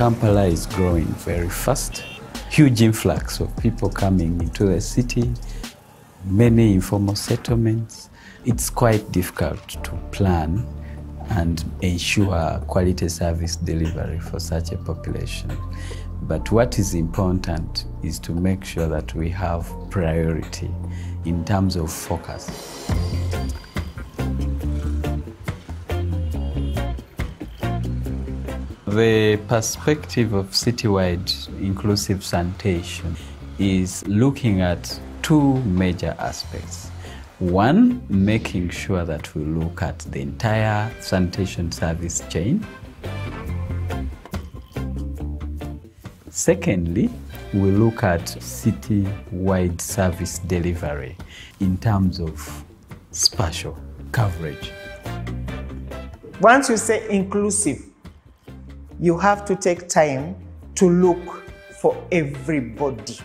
Kampala is growing very fast. Huge influx of people coming into the city, many informal settlements. It's quite difficult to plan and ensure quality service delivery for such a population. But what is important is to make sure that we have priority in terms of focus. The perspective of citywide inclusive sanitation is looking at two major aspects. One, making sure that we look at the entire sanitation service chain. Secondly, we look at city-wide service delivery in terms of spatial coverage. Once you say inclusive, you have to take time to look for everybody.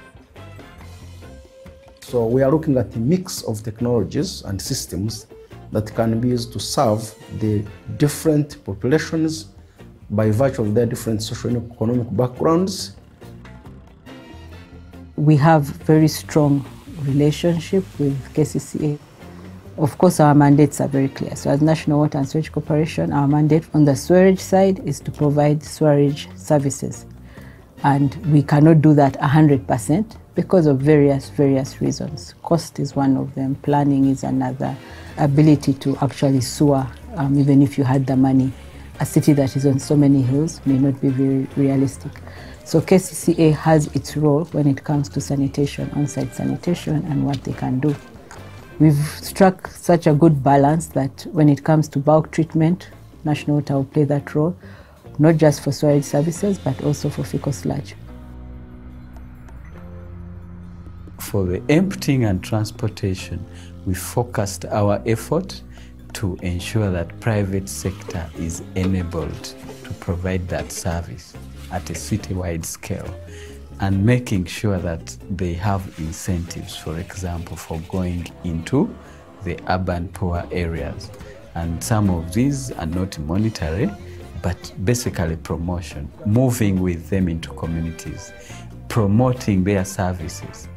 So we are looking at a mix of technologies and systems that can be used to serve the different populations by virtue of their different socioeconomic backgrounds. We have very strong relationship with KCCA. Of course, our mandates are very clear. So as National Water and Sewerage Corporation, our mandate on the sewerage side is to provide sewerage services. And we cannot do that 100% because of various reasons. Cost is one of them, planning is another, ability to actually sewer, even if you had the money. A city that is on so many hills may not be very realistic. So KCCA has its role when it comes to sanitation, on-site sanitation, and what they can do. We've struck such a good balance that when it comes to bulk treatment, National Water will play that role, not just for sewerage services, but also for fecal sludge. For the emptying and transportation, we focused our effort to ensure that private sector is enabled to provide that service at a citywide scale, and making sure that they have incentives, for example, for going into the urban poor areas. And some of these are not monetary, but basically promotion, moving with them into communities, promoting their services,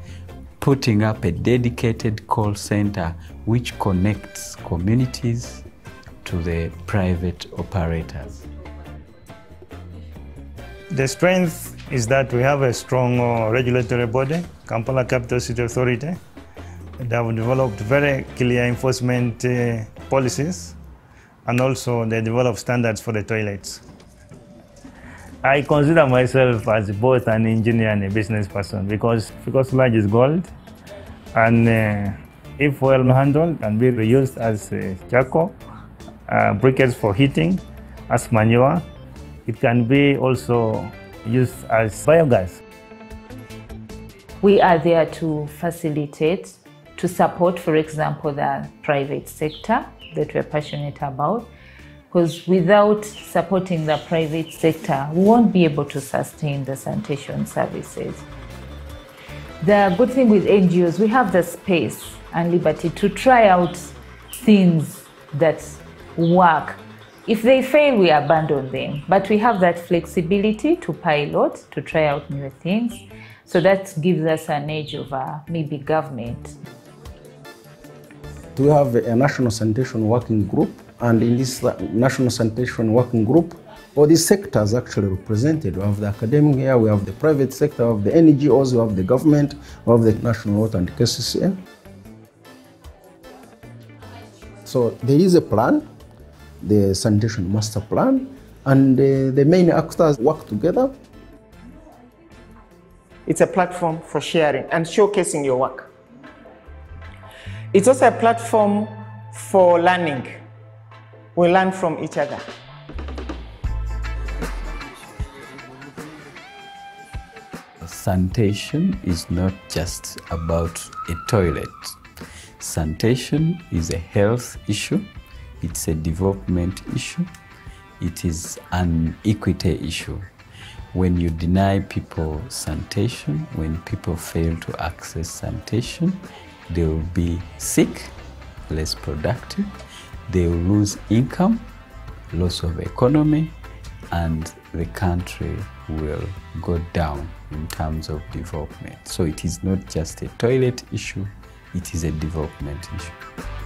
putting up a dedicated call center which connects communities to the private operators. The strength is that we have a strong regulatory body, Kampala Capital City Authority, that have developed very clear enforcement policies, and also they develop standards for the toilets. I consider myself as both an engineer and a business person because sludge is gold, and if well handled can be reused as charcoal, briquettes for heating, as manure. It can be also used as biogas. We are there to facilitate, to support, for example, the private sector that we're passionate about. Because without supporting the private sector, we won't be able to sustain the sanitation services. The good thing with NGOs, we have the space and liberty to try out things that work. If they fail, we abandon them. But we have that flexibility to pilot, to try out new things. So that gives us an edge over maybe government. We have a national sanitation working group. And in this National Sanitation Working Group, all these sectors actually represented. We have the academic here, we have the private sector, we have the NGOs, we have the government, we have the National Water and KCCA. So there is a plan, the Sanitation Master Plan, and the main actors work together. It's a platform for sharing and showcasing your work. It's also a platform for learning. We learn from each other. Sanitation is not just about a toilet. Sanitation is a health issue. It's a development issue. It is an equity issue. When you deny people sanitation, when people fail to access sanitation, they will be sick, less productive. They will lose income, loss of economy, and the country will go down in terms of development. So it is not just a toilet issue, it is a development issue.